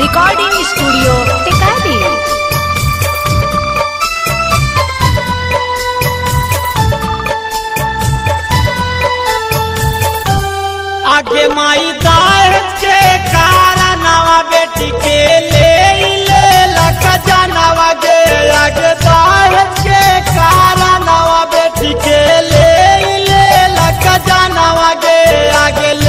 Recording studio Tikari. आगे माई दाढ़ के कारा नवा बेटी के ले जानवा गे। आगे दाढ़ के कारा नवा बेटी के ले जानवा गे। आगे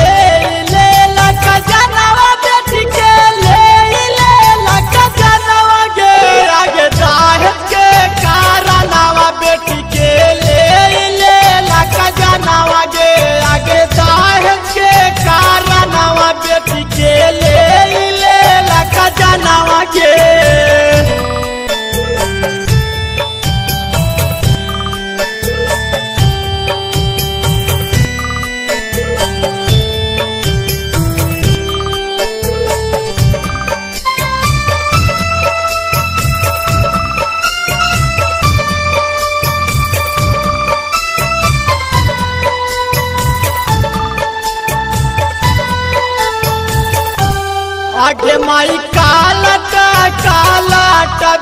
आगे माई काला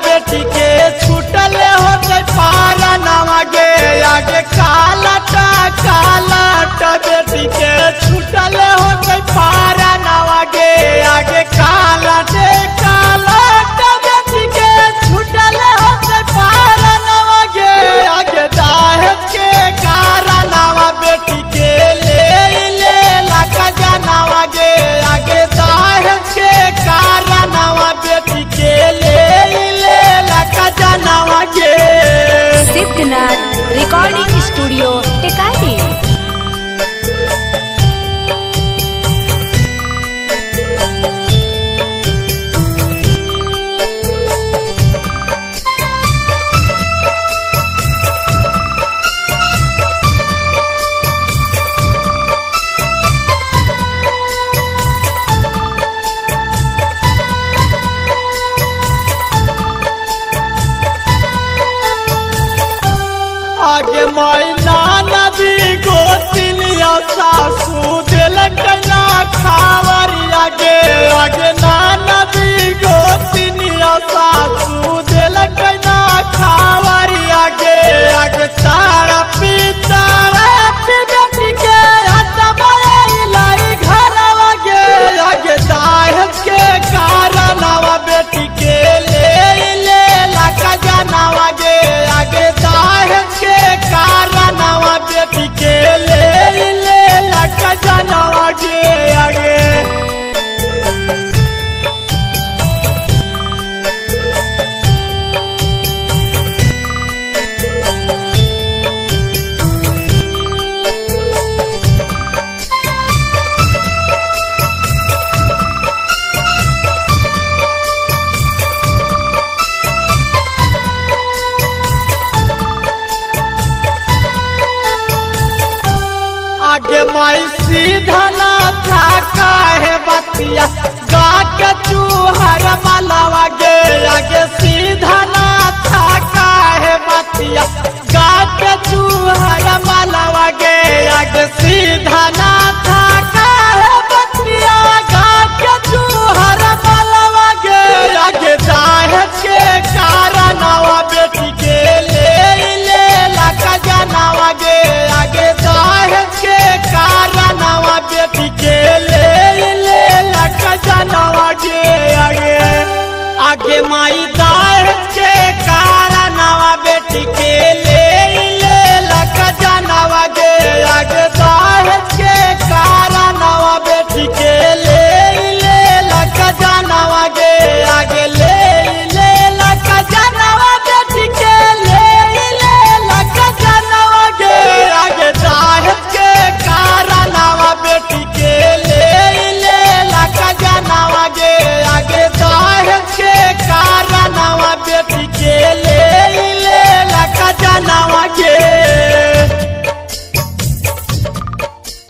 बेटी के छूटल हो गई पारा नवा गे। आगे काला बेटी के छूटल हो गई पारा नवा गे। आगे काला बेटी के छूटल हो गई पारा नवा गे। आगे दाह के कारा नवा बेटी के ले लाका जानवा गे। आगे दाह के कारा नवा बेटी के ले लाका जानवा गे। Siddhnath recording studio Tikari. आगे माई नाना भी गोतिलिया सासू दिल कना खावरिया गे। आगे नाना भी गोतिलिया सासू दिल कना खावरिया गे। आगे तारा पिता बेटी के लाई घर आगे। आगे दाह के कारण आवा बेटी के ले लाका जानवा गे। आगे दाह के कारण नवा बेटी के ले लाका जानवा गे। आगे माई सीधा ना था काहे बतिया गा के चूहर वाला गे। आगे सीधा ना था काहे बतिया